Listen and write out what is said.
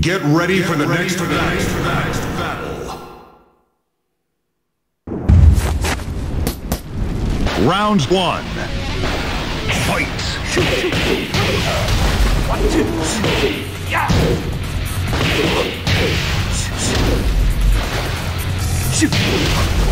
Get ready for the next battle. Round one. Fight. One, two, three, yeah. Shoot.